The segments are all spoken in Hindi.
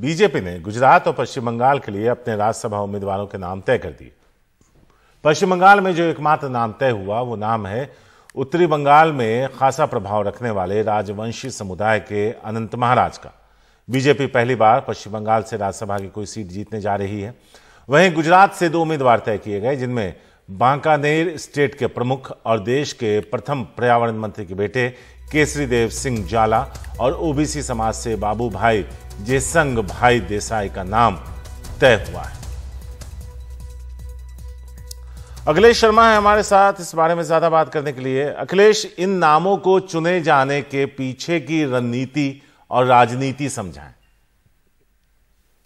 बीजेपी ने गुजरात और पश्चिम बंगाल के लिए अपने राज्यसभा उम्मीदवारों के नाम तय कर दिए। पश्चिम बंगाल में जो एकमात्र नाम तय हुआ वो नाम है उत्तरी बंगाल में खासा प्रभाव रखने वाले राजवंशी समुदाय के अनंत महाराज का। बीजेपी पहली बार पश्चिम बंगाल से राज्यसभा की कोई सीट जीतने जा रही है। वहीं गुजरात से दो उम्मीदवार तय किए गए, जिनमें बांकानेर स्टेट के प्रमुख और देश के प्रथम पर्यावरण मंत्री के बेटे केसरीदेव सिंह झाला और ओबीसी समाज से बाबू भाई जेसंगभाई देसाई का नाम तय हुआ है। अखिलेश शर्मा है हमारे साथ इस बारे में ज्यादा बात करने के लिए। अखिलेश, इन नामों को चुने जाने के पीछे की रणनीति और राजनीति समझाएं।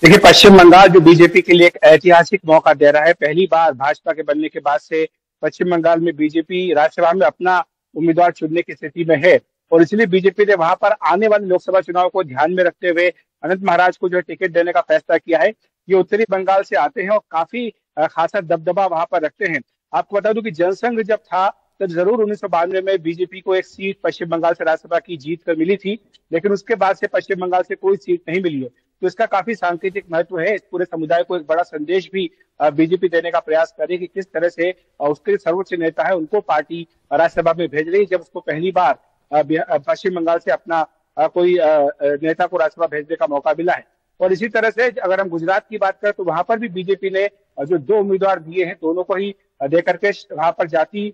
देखिए, पश्चिम बंगाल जो बीजेपी के लिए एक ऐतिहासिक मौका दे रहा है। पहली बार भाजपा के बनने के बाद से पश्चिम बंगाल में बीजेपी राज्यसभा में अपना उम्मीदवार चुनने की स्थिति में है और इसलिए बीजेपी ने वहां पर आने वाले लोकसभा चुनाव को ध्यान में रखते हुए अनंत महाराज को जो है टिकट देने का फैसला किया है। ये उत्तरी बंगाल से आते हैं और काफी खासा दबदबा वहां पर रखते हैं। आपको बता दूं कि जनसंघ जब था तब जरूर 1992 में बीजेपी को एक सीट पश्चिम बंगाल से राज्यसभा की जीत कर मिली थी, लेकिन उसके बाद से पश्चिम बंगाल से कोई सीट नहीं मिली है। तो इसका काफी सांकेतिक महत्व है। इस पूरे समुदाय को एक बड़ा संदेश भी बीजेपी देने का प्रयास करे कि किस तरह से उसके सर्वोच्च नेता है उनको पार्टी राज्यसभा में भेज रही है, जब उसको पहली बार पश्चिम बंगाल से अपना कोई नेता को राज्यसभा भेजने का मौका मिला है। और इसी तरह से अगर हम गुजरात की बात करें तो वहां पर भी बीजेपी ने जो दो उम्मीदवार दिए हैं दोनों को ही दे करके वहां पर जाति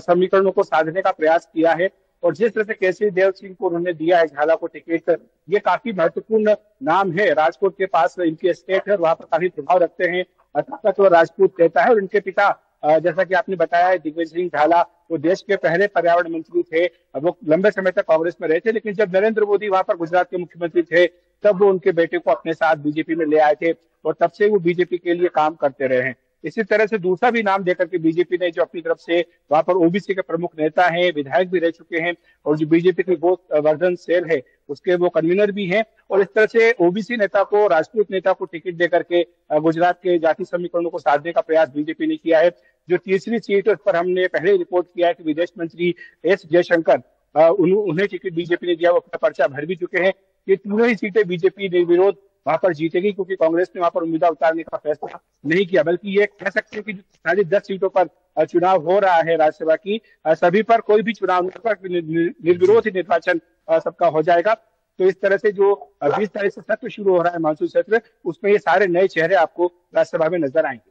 समीकरणों को साधने का प्रयास किया है। और जिस तरह से केसरीदेव सिंह को उन्होंने दिया है झाला को टिकट, ये काफी महत्वपूर्ण नाम है। राजकोट के पास इनकी स्टेट है और वहां पर काफी प्रभाव रखते हैं, ताकतवर राजपूत कहता है। और इनके पिता जैसा कि आपने बताया है दिग्विजय सिंह झाला, वो देश के पहले पर्यावरण मंत्री थे। वो लंबे समय तक कांग्रेस में रहे थे, लेकिन जब नरेंद्र मोदी वहां पर गुजरात के मुख्यमंत्री थे तब वो उनके बेटे को अपने साथ बीजेपी में ले आए थे और तब से वो बीजेपी के लिए काम करते रहे हैं। इसी तरह से दूसरा भी नाम देकर के बीजेपी ने जो अपनी तरफ से वहां पर ओबीसी के प्रमुख नेता हैं, विधायक भी रह चुके हैं और जो बीजेपी की गोत वर्धन सेल है उसके वो कन्वीनर भी हैं। और इस तरह से ओबीसी नेता को, राजपूत नेता को टिकट देकर के गुजरात के जाति समीकरणों को साधने का प्रयास बीजेपी ने किया है। जो तीसरी सीट है उस पर हमने पहले रिपोर्ट किया है कि विदेश मंत्री एस जयशंकर, उन्हें टिकट बीजेपी ने दिया, वो अपना पर्चा भर भी चुके हैं। ये तीनों ही सीटें बीजेपी निर्विरोध वहां पर जीतेगी, क्योंकि कांग्रेस ने वहां पर उम्मीदवार उतारने का फैसला नहीं किया। बल्कि ये कह सकते हैं कि 10 सीटों पर चुनाव हो रहा है राज्यसभा की, सभी पर कोई भी चुनाव निर्विरोध निर्वाचन सबका हो जाएगा। तो इस तरह से जो 20 तारीख से सत्र शुरू हो रहा है मानसून सत्र, उसमें ये सारे नए चेहरे आपको राज्यसभा में नजर आएंगे।